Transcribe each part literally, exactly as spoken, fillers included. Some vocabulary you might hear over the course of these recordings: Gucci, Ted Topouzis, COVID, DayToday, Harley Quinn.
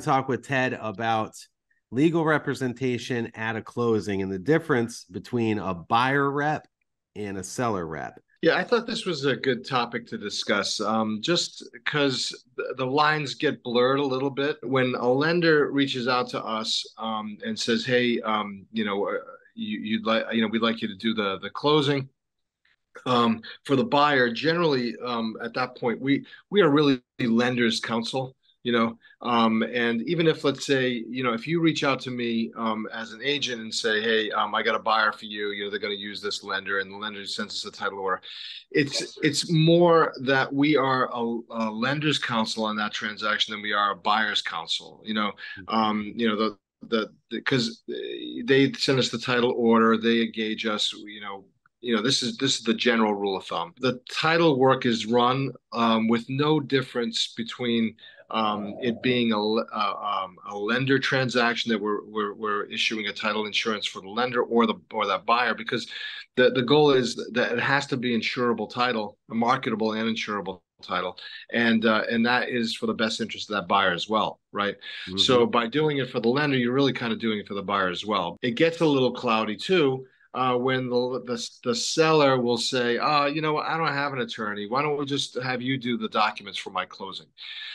to talk with Ted about legal representation at a closing and the difference between a buyer rep and a seller rep. Yeah, I thought this was a good topic to discuss, um, just because the lines get blurred a little bit. When a lender reaches out to us um, and says, hey, um, you know, uh, you, you'd like, you know, we'd like you to do the, the closing um, for the buyer. Generally, um, at that point, we, we are really lender's counsel, you know, um, and even if, let's say, you know, if you reach out to me um, as an agent and say, hey, um, I got a buyer for you, you know, they're going to use this lender, and the lender sends us a title order. It's, yes, it's more that we are a, a lender's counsel on that transaction than we are a buyer's counsel, you know, mm-hmm. um, you know, the, the, because the, they send us the title order, they engage us, you know, you know, this is, this is the general rule of thumb. The title work is run um, with no difference between Um, it being a, uh, um, a lender transaction that we're, we're, we're issuing a title insurance for the lender or the or that buyer, because the, the goal is that it has to be insurable title, a marketable and insurable title. And uh, and that is for the best interest of that buyer as well, right? Mm-hmm. So by doing it for the lender, you're really kind of doing it for the buyer as well. It gets a little cloudy too, Uh, when the, the the seller will say, oh, you know, I don't have an attorney. Why don't we just have you do the documents for my closing?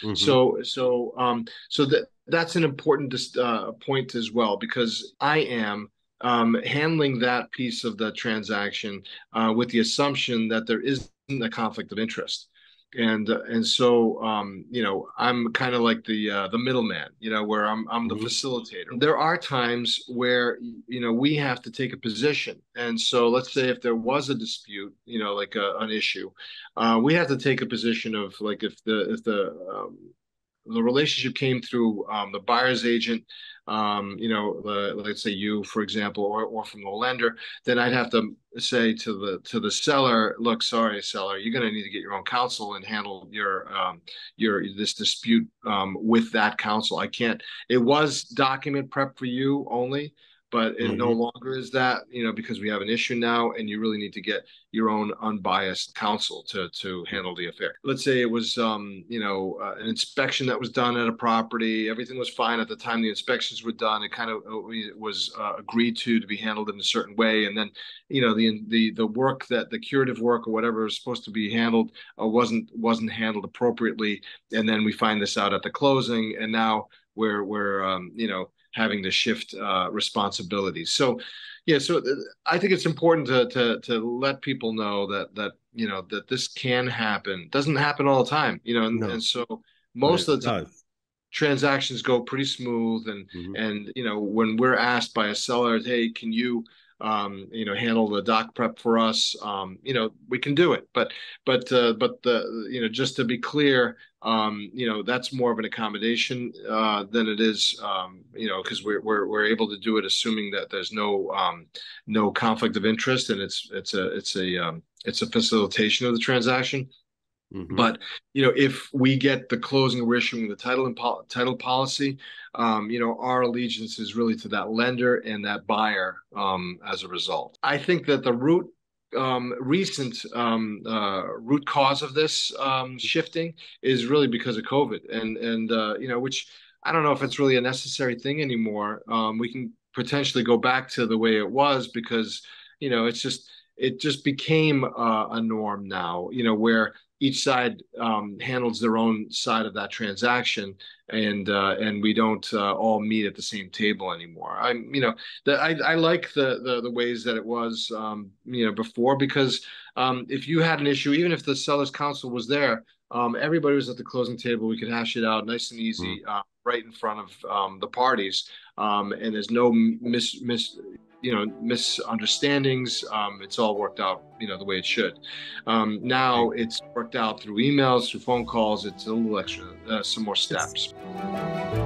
Mm-hmm. So so um, so that that's an important uh, point as well, because I am um, handling that piece of the transaction uh, with the assumption that there isn't a conflict of interest. And and so um, you know, I'm kind of like the uh, the middleman, you know, where I'm I'm the mm-hmm. facilitator. There are times where, you know, we have to take a position, and so let's say if there was a dispute, you know, like a, an issue, uh, we have to take a position of like if the if the um, the relationship came through um, the buyer's agent, um, you know, uh, let's say you, for example, or, or from the lender, then I'd have to say to the to the seller, look, sorry, seller, you're going to need to get your own counsel and handle your um, your this dispute um, with that counsel. I can't. It was document prep for you only, but it mm-hmm. no longer is that, you know, because we have an issue now, and you really need to get your own unbiased counsel to to handle the affair. Let's say it was, um, you know, uh, an inspection that was done at a property. Everything was fine at the time the inspections were done. It kind of it was uh, agreed to to be handled in a certain way, and then, you know, the the the work that the curative work or whatever is supposed to be handled uh, wasn't wasn't handled appropriately, and then we find this out at the closing, and now we're we're um, you know, having to shift uh, responsibilities. So, yeah, so I think it's important to, to to let people know that that you know that this can happen. It doesn't happen all the time, you know, and, no. and so most of the time transactions go pretty smooth. And mm-hmm. and you know, when we're asked by a seller, hey, can you um, you know, handle the doc prep for us? Um, you know, we can do it. But but uh, but the you know, just to be clear, Um, you know, that's more of an accommodation uh, than it is, um, you know, because we're, we're we're able to do it assuming that there's no um, no conflict of interest, and it's it's a it's a um, it's a facilitation of the transaction. Mm-hmm. But you know, if we get the closing, we're issuing the title and pol title policy. Um, you know, our allegiance is really to that lender and that buyer. Um, as a result, I think that the root. Um, recent um, uh, root cause of this um, shifting is really because of COVID, and and uh, you know, which I don't know if it's really a necessary thing anymore. Um, we can potentially go back to the way it was, because you know, it's just it just became uh, a norm now. You know, where each side um, handles their own side of that transaction, and uh, and we don't uh, all meet at the same table anymore. I'm, you know, the, I I like the, the the ways that it was, um, you know, before, because um, if you had an issue, even if the seller's counsel was there, um, everybody was at the closing table. We could hash it out nice and easy, mm-hmm. uh, right in front of um, the parties, um, and there's no mis mis. you know, misunderstandings. Um, it's all worked out, you know, the way it should. Um, now it's worked out through emails, through phone calls. It's a little extra, uh, some more steps. It's